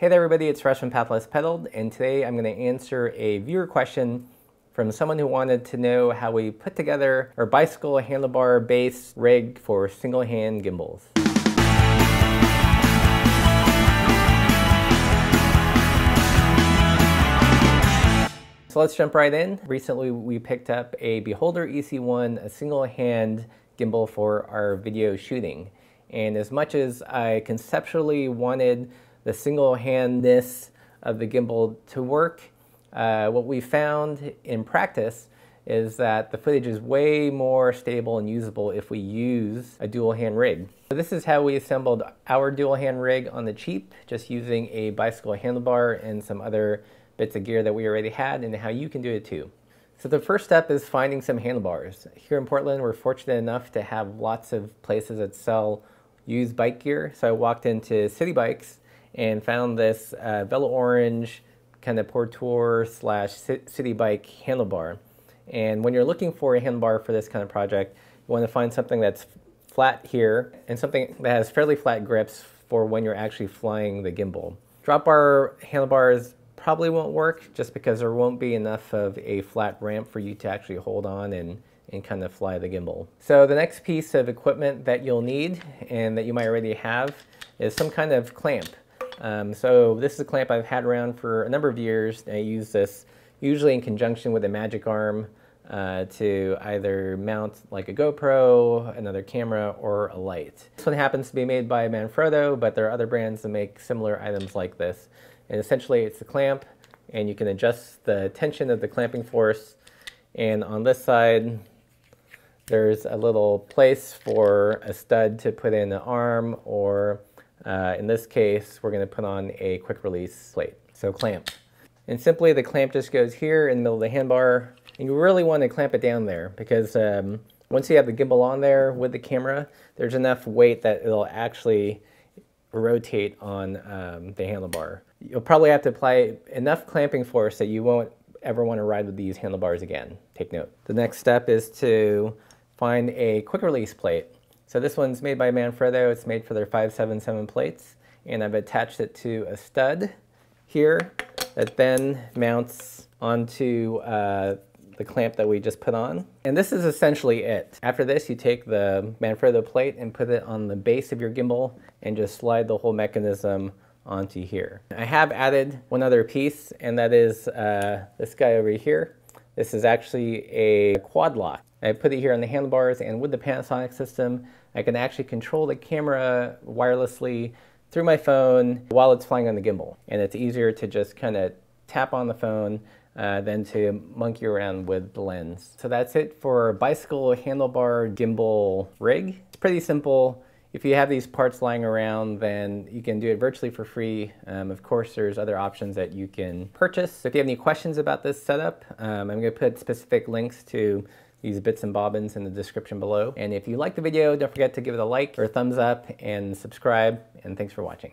Hey there everybody, it's Rush from Pathless Pedaled, and today I'm going to answer a viewer question from someone who wanted to know how we put together our bicycle handlebar base rig for single hand gimbals. So let's jump right in. Recently we picked up a Beholder EC1, a single hand gimbal for our video shooting. And as much as I conceptually wanted the single-handedness of the gimbal to work, what we found in practice is that the footage is way more stable and usable if we use a dual-hand rig. So this is how we assembled our dual-hand rig on the cheap, just using a bicycle handlebar and some other bits of gear that we already had, and how you can do it too. So the first step is finding some handlebars. Here in Portland, we're fortunate enough to have lots of places that sell used bike gear. So I walked into City Bikes and found this Bell Orange kind of Porteur / city bike handlebar. And when you're looking for a handlebar for this kind of project, you want to find something that's flat here and something that has fairly flat grips for when you're actually flying the gimbal. Drop bar handlebars probably won't work just because there won't be enough of a flat ramp for you to actually hold on and kind of fly the gimbal. So the next piece of equipment that you'll need and that you might already have is some kind of clamp. So this is a clamp I've had around for a number of years, and I use this usually in conjunction with a magic arm to either mount like a GoPro, another camera, or a light. This one happens to be made by Manfrotto, but there are other brands that make similar items like this. And essentially it's a clamp, and you can adjust the tension of the clamping force. And on this side, there's a little place for a stud to put in an arm, or in this case, we're going to put on a quick release plate, so clamp. And simply the clamp just goes here in the middle of the handbar, and you really want to clamp it down there because once you have the gimbal on there with the camera, there's enough weight that it'll actually rotate on the handlebar. You'll probably have to apply enough clamping force that you won't ever want to ride with these handlebars again. Take note. The next step is to find a quick release plate. So this one's made by Manfrotto. It's made for their 577 plates, and I've attached it to a stud here that then mounts onto the clamp that we just put on. And this is essentially it. After this, you take the Manfrotto plate and put it on the base of your gimbal and just slide the whole mechanism onto here. I have added one other piece, and that is this guy over here. This is actually a quad lock. I put it here on the handlebars, and with the Panasonic system, I can actually control the camera wirelessly through my phone while it's flying on the gimbal. And it's easier to just kind of tap on the phone than to monkey around with the lens. So that's it for bicycle handlebar gimbal rig. It's pretty simple. If you have these parts lying around, then you can do it virtually for free. Of course, there's other options that you can purchase. So if you have any questions about this setup, I'm going to put specific links to these bits and bobbins in the description below. And if you like the video, don't forget to give it a like or a thumbs up and subscribe, and thanks for watching.